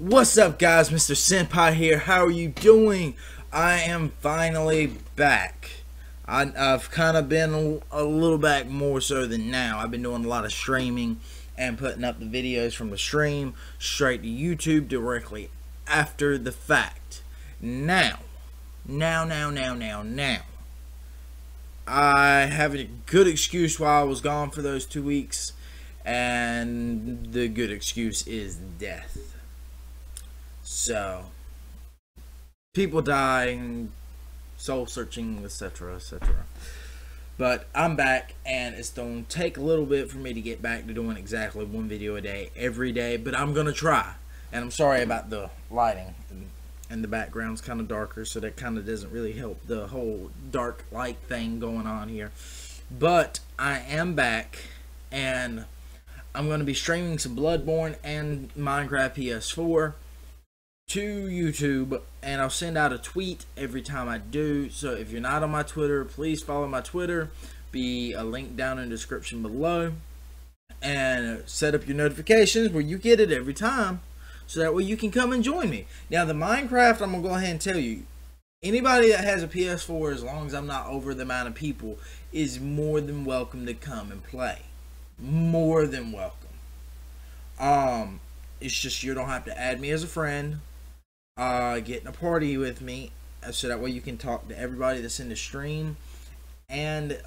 What's up, guys? Mr. Senpai here. How are you doing? I am finally back. I've kind of been a little back more so than now. I've been doing a lot of streaming and putting up the videos from the stream straight to YouTube directly after the fact. Now. I have a good excuse why I was gone for those 2 weeks, and the good excuse is death. So, people dying, soul searching, etc., etc. But I'm back, and it's going to take a little bit for me to get back to doing exactly one video a day, every day. But I'm going to try. And I'm sorry about the lighting, and the background's kind of darker, so that kind of doesn't really help the whole dark light thing going on here. But I am back, and I'm going to be streaming some Bloodborne and Minecraft PS4. To YouTube, and I'll send out a tweet every time I do. So if you're not on my Twitter, please follow my Twitter. Be a link down in the description below, and set up your notifications where you get it every time, so that way you can come and join me. Now the Minecraft, I'm gonna go ahead and tell you, anybody that has a PS4, as long as I'm not over the amount of people, is more than welcome to come and play. More than welcome. It's just you don't have to add me as a friend. Get in a party with me, so that way you can talk to everybody that's in the stream, and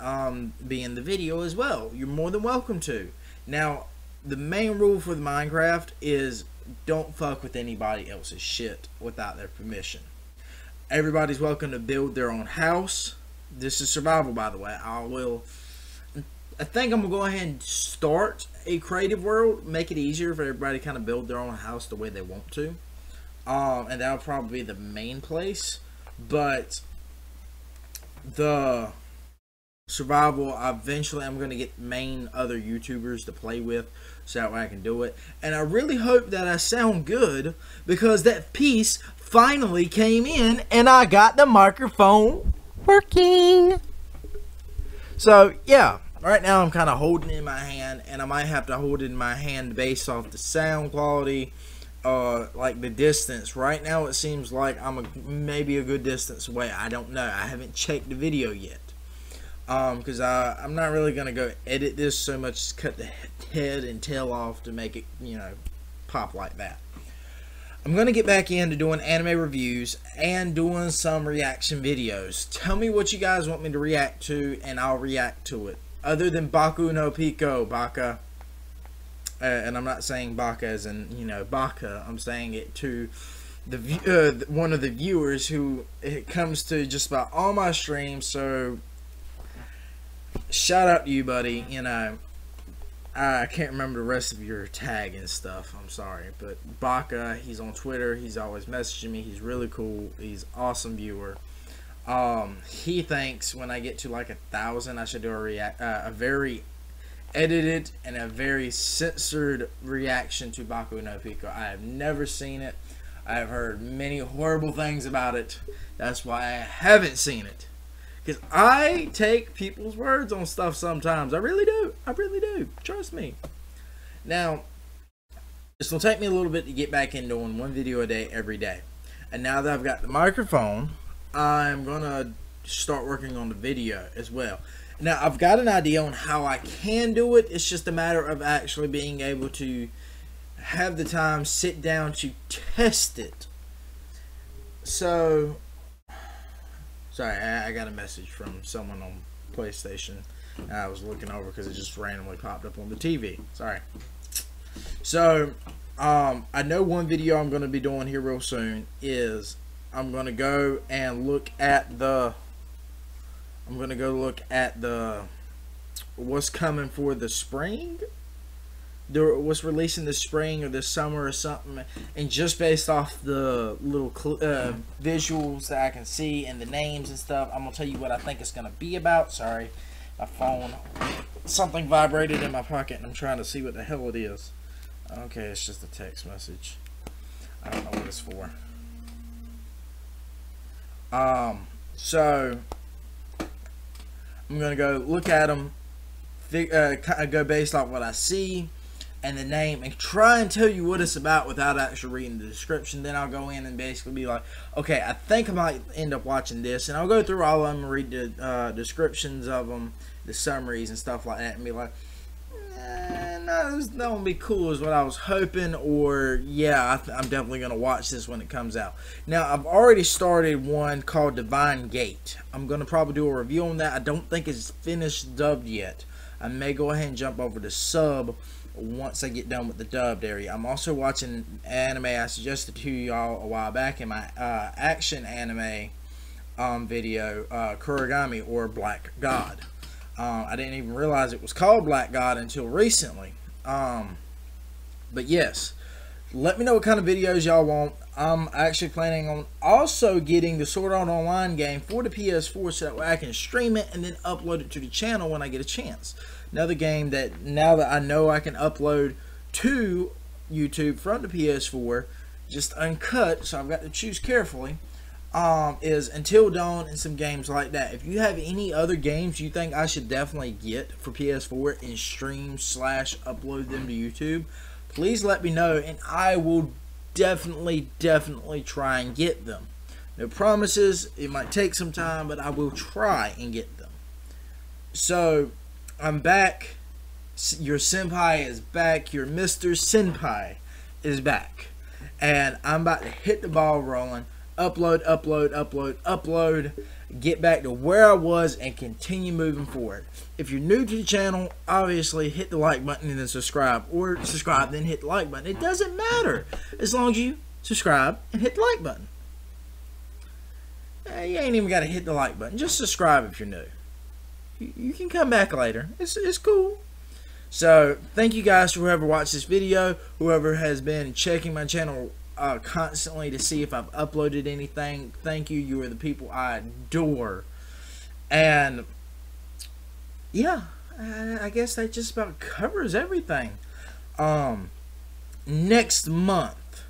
be in the video as well. You're more than welcome to. Now, the main rule for the Minecraft is don't fuck with anybody else's shit without their permission. Everybody's welcome to build their own house. This is survival, by the way. I think I'm gonna go ahead and start a creative world, make it easier for everybody to kind of build their own house the way they want to. And that'll probably be the main place, but the survival, eventually I'm going to get main other YouTubers to play with, so that way I can do it. And I really hope that I sound good, because that piece finally came in and I got the microphone working. So yeah, right now I'm kind of holding it in my hand, and I might have to hold it in my hand based off the sound quality. Like the distance right now, it seems like I'm maybe a good distance away. I don't know, I haven't checked the video yet, because I'm not really gonna go edit this so much as cut the head and tail off to make it, you know, pop like that. I'm gonna get back into doing anime reviews and doing some reaction videos. Tell me what you guys want me to react to, and I'll react to it, other than Baku no Pico, Baka. And I'm not saying Baka as in, you know, Baka. I'm saying it to the one of the viewers who it comes to just about all my streams. So shout out to you, buddy. You know, I can't remember the rest of your tag and stuff. I'm sorry, but Baka, he's on Twitter. He's always messaging me. He's really cool. He's awesome viewer. He thinks when I get to like 1,000, I should do a very edited and a very censored reaction to Baku no Pico. I have never seen it. I have heard many horrible things about it. That's why I haven't seen it, because I take people's words on stuff sometimes. I really do, trust me. Now it's gonna take me a little bit to get back into doing one video a day every day, and now that I've got the microphone, I'm gonna start working on the video as well. Now, I've got an idea on how I can do it. It's just a matter of actually being able to have the time, sit down to test it. So, sorry, I got a message from someone on PlayStation. I was looking over because it just randomly popped up on the TV. Sorry. So, I know one video I'm going to be doing here real soon is I'm going to go and look at the... what's coming for the spring, what's releasing the spring or the summer or something, and just based off the little visuals that I can see and the names and stuff, I'm gonna tell you what I think it's gonna be about. Sorry, my phone, something vibrated in my pocket, and I'm trying to see what the hell it is. Okay, it's just a text message. I don't know what it's for. So I'm gonna go look at them, go based off what I see, and the name and try and tell you what it's about without actually reading the description. Then I'll go in and basically be like, okay, I think I might end up watching this, and I'll go through all of them, read the descriptions of them, the summaries and stuff like that, and be like, no, this won't be cool is what I was hoping, or yeah, I'm definitely going to watch this when it comes out. Now, I've already started one called Divine Gate. I'm going to probably do a review on that. I don't think it's finished dubbed yet. I may go ahead and jump over to sub once I get done with the dubbed area. I'm also watching anime I suggested to y'all a while back in my action anime video, Kurigami or Black God. I didn't even realize it was called Black God until recently. But yes, let me know what kind of videos y'all want. I'm actually planning on also getting the Sword Art Online game for the PS4 so that way I can stream it and then upload it to the channel when I get a chance. Another game that now that I know I can upload to YouTube from the PS4, just uncut, so I've got to choose carefully, is Until Dawn and some games like that. If you have any other games you think I should definitely get for PS4 and stream / upload them to YouTube, please let me know and I will definitely try and get them. No promises, it might take some time, but I will try and get them. So I'm back. Your senpai is back. Your Mr. Senpai is back, and I'm about to hit the ball rolling. Upload, get back to where I was and continue moving forward. If you're new to the channel, obviously hit the like button and then subscribe, or subscribe then hit the like button. It doesn't matter as long as you subscribe and hit the like button. You ain't even got to hit the like button, just subscribe if you're new. You can come back later, it's cool. So thank you guys for whoever watched this video, whoever has been checking my channel constantly to see if I've uploaded anything. Thank you. You are the people I adore. And yeah, I guess that just about covers everything. Next month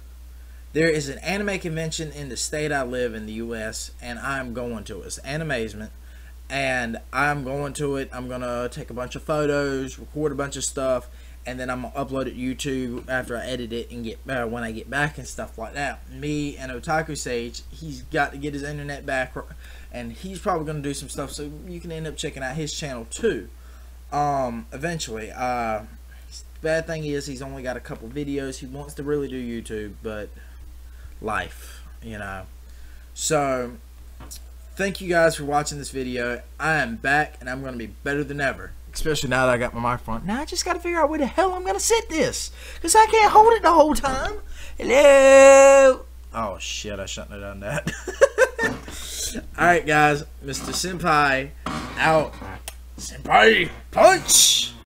there is an anime convention in the state I live in, the US, and I'm going to it. It's Animazement, and I'm going to it. I'm gonna take a bunch of photos, record a bunch of stuff, and then I'm going to upload it to YouTube after I edit it and when I get back and stuff like that. Me and Otaku Sage, he's got to get his internet back, and he's probably going to do some stuff, so you can end up checking out his channel too, eventually. Bad thing is he's only got a couple videos. He wants to really do YouTube, but life, you know. So thank you guys for watching this video. I am back, and I'm going to be better than ever. Especially now that I got my microphone. Now I just got to figure out where the hell I'm going to sit this, because I can't hold it the whole time. Hello. Oh, shit. I shouldn't have done that. Alright, guys. Mr. Senpai out. Senpai punch.